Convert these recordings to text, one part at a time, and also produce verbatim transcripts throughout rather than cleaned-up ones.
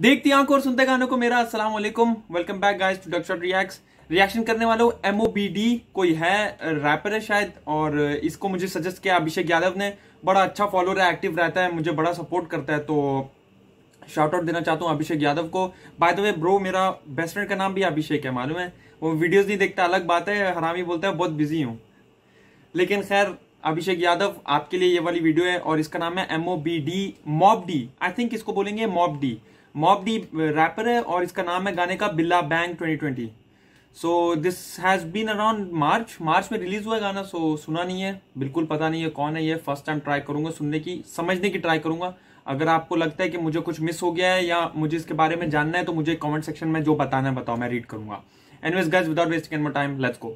देखती आंखों और सुनते गानों को मेरा अस्सलाम वालेकुम, welcome back guys to Duckshot reacts. Reaction करने वालों एमओबी डी कोई है, रैपर है शायद, और इसको मुझे सजेस्ट किया अभिषेक यादव ने। बड़ा अच्छा फॉलोअर है, एक्टिव रहता है, मुझे बड़ा सपोर्ट करता है, तो शॉर्ट आउट देना चाहता हूँ अभिषेक यादव को। बाय द वे ब्रो, मेरा बेस्ट फ्रेंड का नाम भी अभिषेक है, मालूम है। वो वीडियोज नहीं देखता, अलग बात है, हरामी बोलता है बहुत बिजी हूँ। लेकिन खैर अभिषेक यादव, आपके लिए ये वाली वीडियो है और इसका नाम है MOB D, mob D, I think इसको बोलेंगे mob D. Mob D rapper है और इसका नाम है गाने का बिल्ला bang twenty twenty. So this has been around March March में रिलीज हुआ है गाना। सो so, सुना नहीं है, बिल्कुल पता नहीं है कौन है ये। फर्स्ट टाइम ट्राई करूंगा सुनने की, समझने की ट्राई करूंगा। अगर आपको लगता है कि मुझे कुछ मिस हो गया है या मुझे इसके बारे में जानना है तो मुझे कॉमेंट सेक्शन में जो बताना है बताओ, मैं रीड करूंगा। Anyways guys, without wasting any more time, let's go.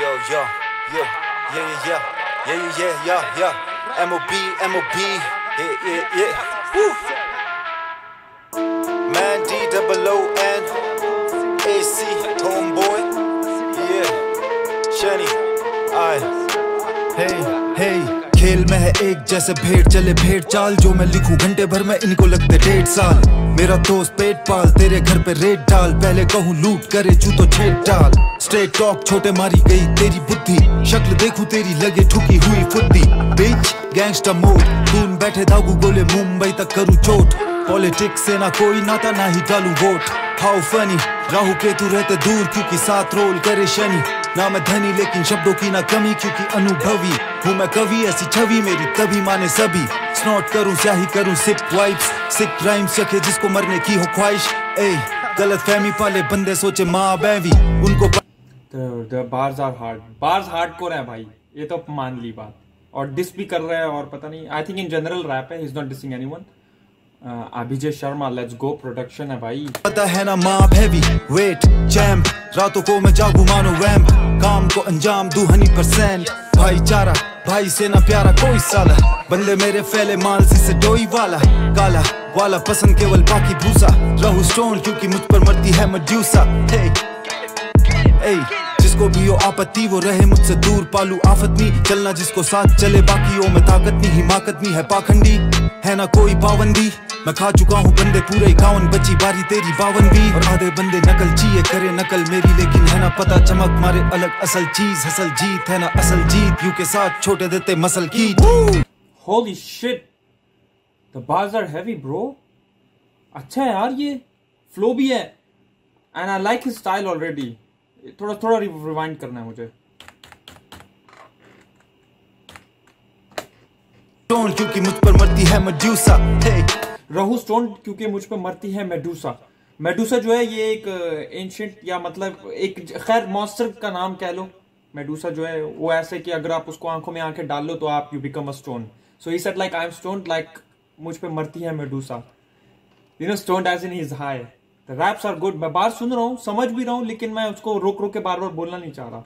Yo yo yo ये ये ये ये ये ये एमओबी एमओबी ये ये ये Man D double O N A C Tomboy Yeah Shani I Hey Hey खेल में है एक जैसे भेड़ चले भेड़ चाल, जो मैं लिखूं घंटे भर में इनको लगते डेढ़ साल। मेरा दोस्त पेट पाल तेरे घर पे रेड डाल, पहले कहूँ लूट करे चू तो छेड़ डाल। स्ट्रेट टॉक छोटे मारी गई तेरी बुद्धि, शक्ल देखूं तेरी लगे ठुकी हुई फुद्दी। बिच गैंगस्टर मोड धूम बैठे दागू बोले मुंबई तक करूँ चोट। पॉलिटिक्स से ना कोई नाता ना ही डालू vote. How funny Rahu Ketu रहते दूर क्योंकि साथ रोल करे शनि। ना मैं धनी लेकिन शब्दों की ना कमी, क्योंकि अनुभवी हूँ मैं कवि, ऐसी छवि मेरी तभी माने सभी। स्नॉट करूँ स्याही करूँ सिप वाइप्स, सिक राइम्स रखे जिसको मरने की हो ख्वाहिश। ए गलत फहमी पाले बंदे सोचे माँ बैवी उनको। Bars are hard, bars hardcore है भाई, ये तो मान ली बात। और डिस भी कर रहा है और पता नहीं, I think in general rap है, he is not dissing anyone. Abhijay Sharma let's go, production है भाई। पता है ना माँ हैवी वेट चैम्प, रातों को मैं जागू मानो वैम्प, काम को अंजाम दू हनी परसेंट। भाईचारा भाई से ना प्यारा कोई साला, बंदे मेरे फैले मालसी से डोई वाला। काला वाला पसंद केवल बाकी भूसा, रहू स्टोन क्योंकि मुझ पर मरती है मेड्यूसा। जिसको भी हो आपत्ति वो रहे मुझसे दूर, पालू आफत नहीं चलना जिसको साथ चले, बाकी ओ में ताकत नहीं हिमाकत नहीं है पाखंडी। है ना कोई पाबंदी, मैं खा चुका हूँ बंदे पूरे इक्यावन, बची बारी तेरी बावन भी। और आधे बंदे नकल चाहिए करे नकल मेरी, लेकिन है ना पता चमक मारे अलग असल चीज। हसल जीत है ना असल जीत, यू के साथ छोटे देते मसल की। Holy shit, the bars are heavy bro। अच्छा है यार, ये फ्लो भी है and I like his style already। थोड़ा थोड़ा रिवाइंड करना है मुझे। स्टोन क्योंकि मुझ पर मरती है मेडूसा, रहू स्टोन क्योंकि मुझ पर मरती है मेडूसा। मेडूसा जो है ये एक एंशिएंट या मतलब एक खैर मॉन्स्टर का नाम कह लो। मेडूसा जो है वो ऐसे कि अगर आप उसको आंखों में आंखें डाल लो तो आप you become a stone. So he said like I am stone, like मुझ पर मरती है Medusa, you know stone as in his high. The raps are good, मैं बार सुन रहा हूँ समझ भी रहा हूँ, लेकिन मैं उसको रोक रोक के बार बार बोलना नहीं चाह रहा।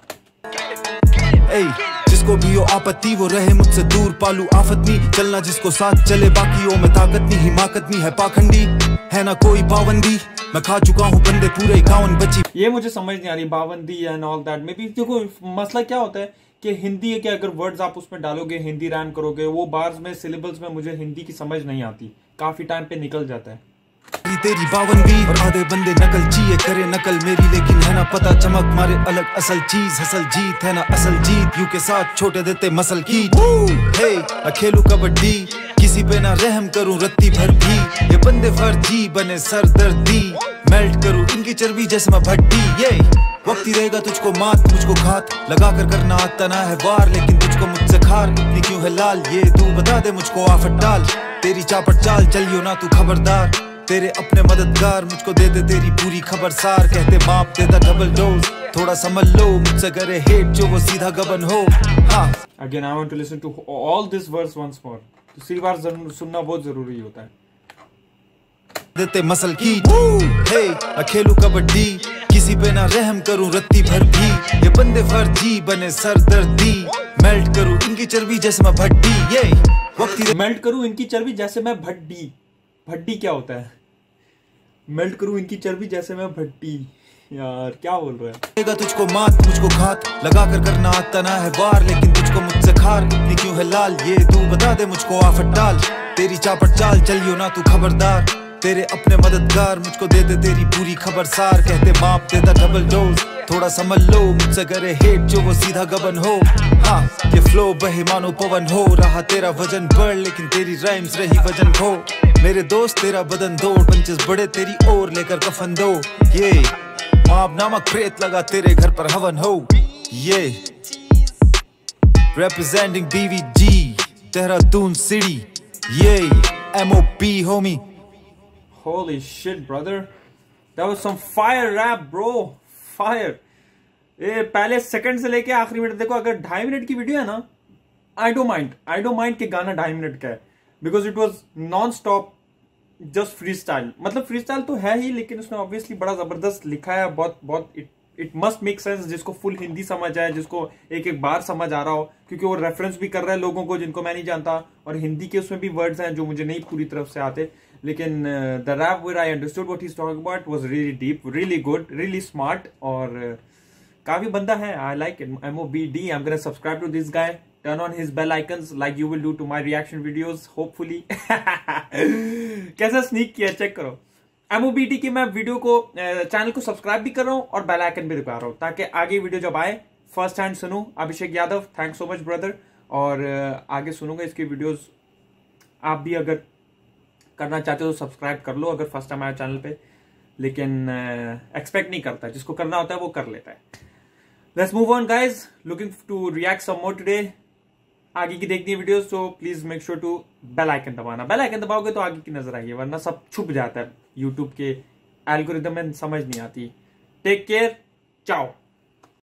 जिसको भी हो आपत्ति वो रहे मुझसे दूर, पालू आफत नहीं चलना जिसको साथ चले, बाकी ओ में ताकत नहीं हिमाकत नहीं है पाखंडी। है ना कोई पाबंदी, मैं खा चुका हूँ बंदे पूरे इक्यावन, बची। ये मुझे समझ नहीं आ रही पाबंदी एंड ऑल दैट में भी। देखो मसला क्या होता है कि हिंदी के अगर वर्ड्स आप उसमें डालोगे, हिंदी रैम करोगे, वो बार्स में सिलेबल्स में मुझे हिंदी की समझ नहीं आती, काफी टाइम पे निकल जाता है। तेरी बावन भी और आधे बंदे नकल चाहिए करे नकल मेरी, लेकिन है ना पता चमक मारे अलग असल चीज। हसल जीत है ना असल जीत, यू के साथ छोटे देते मसल की। हे मैं खेलू कबड्डी किसी पे ना रहम करूं रत्ती भर भी, ये बंदे फर्जी बने सरदर्दी, मेल्ट करूं इनकी चर्बी जैसे मैं भट्टी। ये वक्त ही रहेगा तुझको मात मुझको घात, लगा कर करना आता ना है वार, लेकिन तुझको मुझसे खार इतनी क्यों है लाल। ये तू बता दे मुझको आफत डाल, तेरी चापट चाल चलियो ना तू खबरदार, तेरे अपने मददगार मुझको दे दे तेरी पूरी खबरसार। कहते बाप देता डबल डोज, थोड़ा समझ लो मुझसे करे हेट जो वो सीधा गबन हो। हाँ again I want to listen to all this verse once more, दूसरी बार सुनना बहुत जरूरी होता है। देते मसल की हे मैं खेलू कबड्डी किसी पे ना रहम करूं रत्ती भर भी, ये बंदे फर्जी बने सरदर्दी, मेल्ट करूं इनकी चर्बी जैसे मैं भट्टी। ये वक्त मेल्ट करूं इनकी चर्बी जैसे मैं भट्टी, भट्टी क्या होता है? मेल्ट करूं इनकी चर्बी जैसे मैं भट्टी, यार क्या बोल रहा है। देगा तुझको मात मुझको घात, लगा कर करना आता ना है वार, लेकिन तुझको मुझसे खार इतनी क्यों है लाल। ये तू बता दे मुझको आफत डाल, तेरी चापट चाल चलियो ना तू खबरदार, तेरे अपने मददगार, मुझको दे दे तेरी पूरी खबरसार, कहते बाप देता डबल डोज, थोड़ा समझ लो मुझसे करे हेट जो वो सीधा गबन हो। हाँ ये फ्लो बहे मानो पवन हो, रहा तेरा वजन बढ़ लेकिन तेरी राइम्स रही वजन खो। मेरे दोस्त तेरा बदन दो, पंचेस बड़े तेरी ओर लेकर कफन दो। ये माप नामा प्रेत लगा तेरे घर पर हवन हो। ये representing D V G Tehradun city, yay M O B homie. Holy shit brother, that was some fire rap bro, fire. ये पहले सेकंड से लेके आखिरी मिनट, देखो अगर ढाई मिनट की वीडियो है ना, I don't mind, I don't mind कि गाना ढाई मिनट का है, because it was non stop just free style. मतलब फ्री स्टाइल तो है ही, लेकिन उसने ऑब्वियसली बड़ा जबरदस्त लिखा है, बहुत बहुत it it must make sense जिसको फुल हिंदी समझ आए, जिसको एक एक बार समझ आ रहा हो, क्योंकि वो रेफरेंस भी कर रहा है लोगों को जिनको मैं नहीं जानता, और हिंदी के उसमें भी वर्ड्स हैं जो मुझे नहीं पूरी तरफ से आते। लेकिन the rap where I understood what he is talking about was really deep, really good, really smart, और काफी बंदा है। I like M O B D, I am gonna subscribe to this guy, turn on his bell icons like you will do to my reaction videos hopefully. कैसा sneak किया, check करो। M O B D की मैं video को, channel को subscribe भी कर रहा हूँ और बेल आइकन भी दबा रहा हूँ, ताकि आगे वीडियो जब आए फर्स्ट हैंड सुनूं। Abhishek Yadav, thanks so much brother, और आगे सुनूंगा इसकी वीडियोस। आप भी अगर करना चाहते हो तो सब्सक्राइब कर लो अगर फर्स्ट टाइम आया चैनल पे, लेकिन एक्सपेक्ट नहीं करता, जिसको करना होता है वो कर लेता है। Let's move on guys, looking to react some more today. आगे की देखनी है video, so please make sure to bell icon दबाना। बेल आइकन दबाओगे तो आगे की नजर आएगी, वरना सब छुप जाता है यूट्यूब के एल्गोरिदम में, समझ नहीं आती। टेक केयर, चाओ।